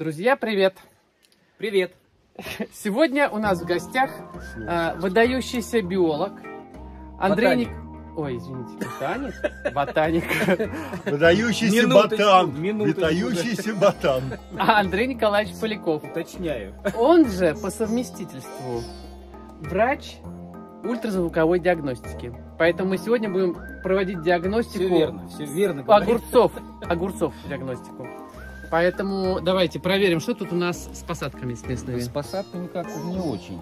Друзья, привет! Привет! Сегодня у нас в гостях выдающийся биолог Андрей... Ой, извините, ботаник. Выдающийся ботан. Выдающийся ботан. Андрей Николаевич Поляков. Уточняю. Он же по совместительству врач ультразвуковой диагностики. Поэтому мы сегодня будем проводить диагностику. Все верно огурцов. Огурцов диагностику. Поэтому давайте проверим, что тут у нас с посадками с местными. С посадками как-то не очень.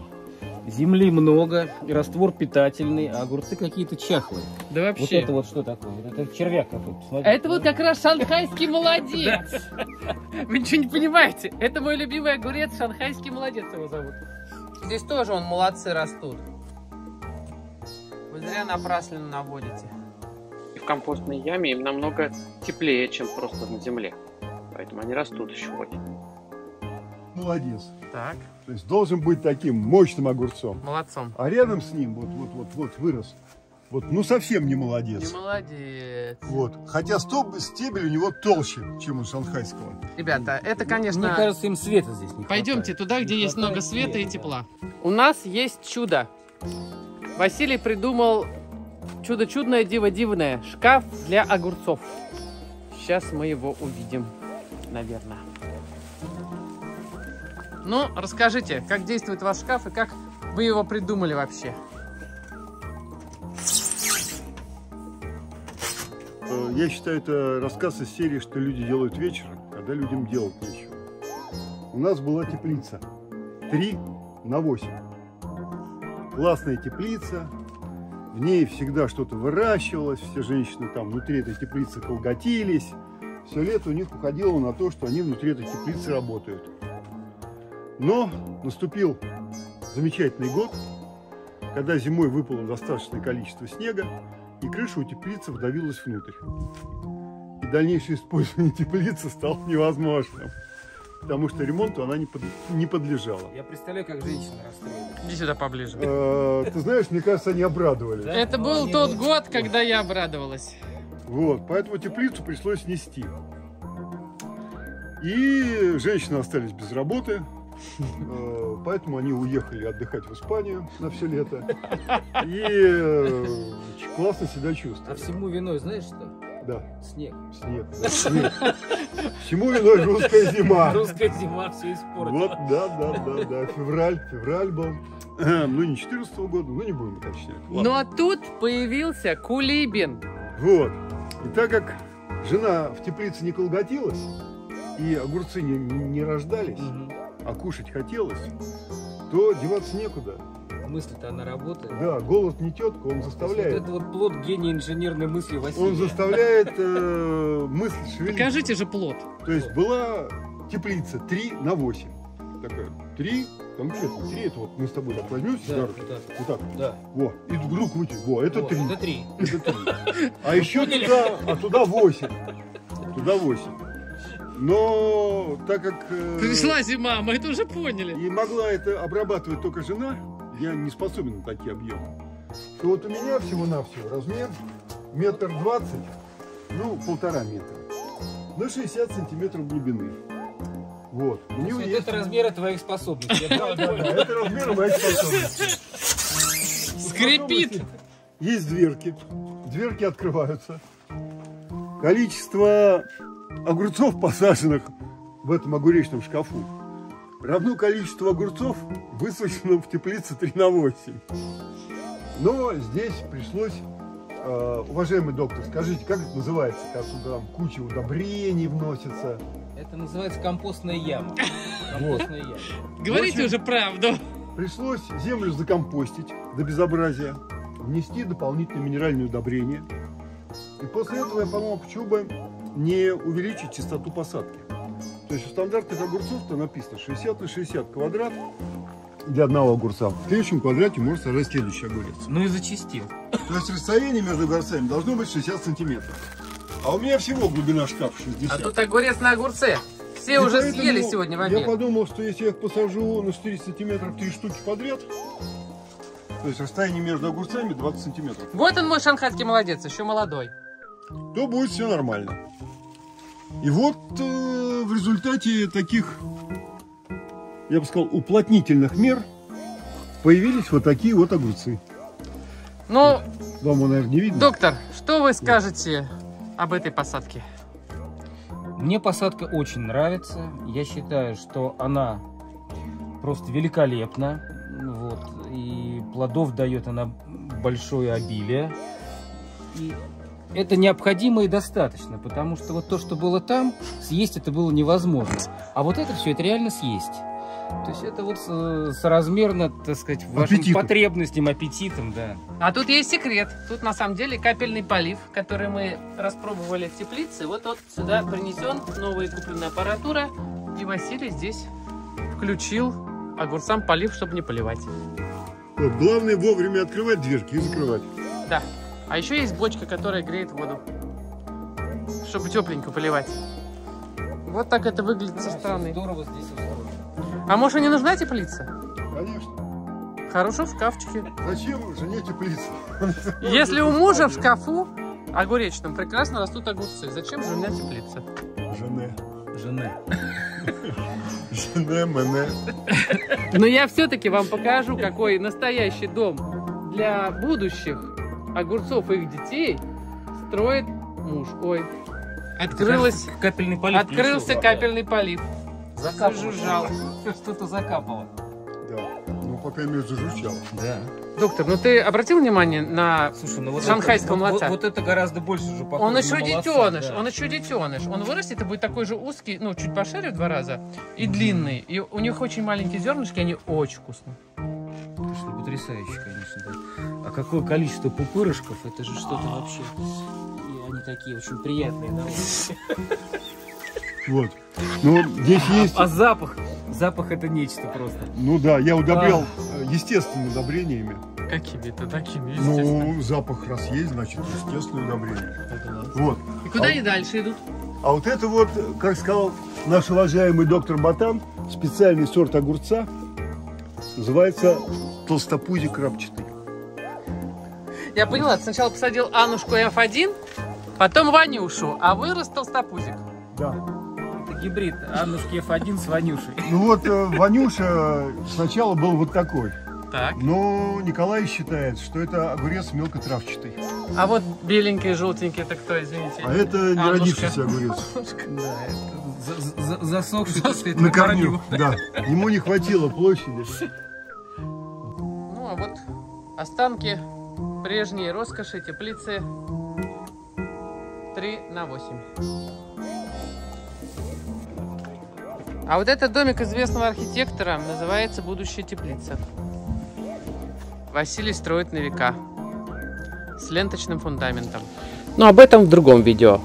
Земли много, раствор питательный, а огурцы какие-то чахлые. Да вообще. Вот это вот что такое? Это червяк какой-то, посмотри. Это вот как раз шанхайский молодец. Вы ничего не понимаете. Это мой любимый огурец, шанхайский молодец его зовут. Здесь тоже он молодцы растут. Вы зря напрасленно наводите. И в компостной яме им намного теплее, чем просто на земле. Поэтому они растут еще очень. Молодец. Так. То есть должен быть таким мощным огурцом. Молодцом. А рядом с ним вот вырос. Вот, ну совсем не молодец. Не молодец. Вот. Хотя стебель у него толще, чем у шанхайского. Ребята, это, конечно... Мне кажется, им света здесь не хватает. Пойдемте туда, где есть много света и тепла. У нас есть чудо. Василий придумал чудо-чудное, диво-дивное. Шкаф для огурцов. Сейчас мы его увидим, наверное. Ну, расскажите, как действует ваш шкаф и как вы его придумали вообще? Я считаю, это рассказ из серии, что люди делают вечером, когда людям делать нечего. У нас была теплица 3×8. Классная теплица. В ней всегда что-то выращивалось. Все женщины там внутри этой теплицы колготились. Все лето у них уходило на то, что они внутри этой теплицы работают. Но наступил замечательный год, когда зимой выпало достаточное количество снега, и крыша у теплицы вдавилась внутрь. И дальнейшее использование теплицы стало невозможным, потому что ремонту она не подлежала. Я представляю, как женщина расстроилась. Иди сюда поближе. Ты знаешь, мне кажется, они обрадовались. Это был тот год, когда я обрадовалась. Вот, поэтому теплицу пришлось снести. И женщины остались без работы. Поэтому они уехали отдыхать в Испанию на все лето и классно себя чувствовали. А всему виной, знаешь что? Да. Снег. Снег. Да, снег. Всему виной русская зима. Русская зима все испортила. Вот, да. Февраль был. Ну не 14-го года, ну не будем уточнять. Ну а тут появился Кулибин. Вот. И так как жена в теплице не колготилась и огурцы не рождались. А кушать хотелось, то деваться некуда. Мысль-то она работает. Да, голод не тетка, он заставляет. Вот это вот плод гения инженерной мысли Василия. Он заставляет мысль шевелиться. Покажите же плод. То есть была теплица 3×8. Такая, 3, конкретно 3, это вот мы с тобой так возьмем, да, вот так, да. Во, и вдруг вытянем, во, это 3. Это 3. А еще туда 8. Туда 8. Но так как... Пришла зима, мы это уже поняли. И могла это обрабатывать только жена, я не способен на такие объемы. И вот у меня всего-навсего размер 1,20 м, ну 1,5 метра, на 60 сантиметров глубины. Вот. Ну, есть... Это размеры твоих способностей. Это размеры моих способностей. Скрипит! Есть дверки. Дверки открываются. Количество... огурцов, посаженных в этом огуречном шкафу, равно количеству огурцов, высаженных в теплице 3×8. Но здесь пришлось... уважаемый доктор, скажите, как это называется, когда сюда куча удобрений вносится? Это называется компостная яма. Компостная яма. Говорите уже правду. Пришлось землю закомпостить до безобразия, внести дополнительные минеральные удобрения. И после этого я подумал, почему бы не увеличить частоту посадки. То есть у стандартных огурцов-то написано 60×60 квадрат для одного огурца. В следующем квадрате может сажать следующий огурец. Ну и зачастил. То есть расстояние между огурцами должно быть 60 сантиметров. А у меня всего глубина шкафа 60. А тут огурец на огурце. Все и уже съели сегодня в обед. Я подумал, что если я их посажу на 4 сантиметров 3 штуки подряд, то есть расстояние между огурцами 20 сантиметров. Вот он мой шанхайский молодец, еще молодой. То будет все нормально. И вот в результате таких, я бы сказал, уплотнительных мер появились вот такие вот огурцы. Ну, вам, наверное, не видно. Доктор, что вы скажете об этой посадке? Мне посадка очень нравится. Я считаю, что она просто великолепна. Вот. И плодов дает она большое обилие. И это необходимо и достаточно, потому что вот то, что было там, съесть это было невозможно. А вот это все, это реально съесть. То есть это вот соразмерно, так сказать, вашим потребностям, аппетитам, да. А тут есть секрет. Тут на самом деле капельный полив, который мы распробовали в теплице. Вот он сюда принесен, новая купленная аппаратура. И Василий здесь включил огурцам полив, чтобы не поливать. Вот, главное вовремя открывать дверки и закрывать. Да. А еще есть бочка, которая греет воду, чтобы тепленько поливать. Вот так это выглядит со стороны. Здорово здесь устроено. А может, и не нужна теплица? Конечно. Хорошо в шкафчике. Зачем жене теплица? Если у мужа в шкафу огуречном прекрасно растут огурцы, зачем жене теплица? Жене. Но я все-таки вам покажу, какой настоящий дом для будущих огурцов и их детей строит муж. Ой, открылся капельный полив. Зажужжал. Что-то закапало. Да. Ну, пока я зажужжал. Да. Доктор, ну ты обратил внимание на шанхайского молодца? Вот это гораздо больше уже похоже. Он еще детеныш, да. Он вырастет и будет такой же узкий, ну, чуть пошире в 2 раза, и длинный. И у них очень маленькие зернышки, они очень вкусные. Что потрясающе, конечно, да. А какое количество пупырышков, это же что-то вообще. И они такие очень приятные. Вот. Ну, здесь есть... А запах? Запах это нечто просто. Ну да, я удобрял естественными удобрениями. Какими-то такими, естественно. Ну, запах раз есть, значит, естественное удобрение. Вот. И куда они дальше идут? А вот это вот, как сказал наш уважаемый доктор Ботан, специальный сорт огурца. Называется толстопузик рапчатый. Я поняла, ты сначала посадил Аннушку F1, потом Ванюшу, а вырос толстопузик. Да. Это гибрид Аннушки F1 с Ванюшей. Ну вот Ванюша сначала был вот такой. Так. Но Николай считает, что это огурец мелко травчатый. А вот беленький, желтенький, это кто, извините? А это не родившийся огурец. Да, это засохший, так сказать, на корню. Да, ему не хватило площади. Ну, а вот останки прежней роскоши теплицы 3×8. А вот этот домик известного архитектора называется «Будущая теплица». Василий строит на века с ленточным фундаментом. Но об этом в другом видео.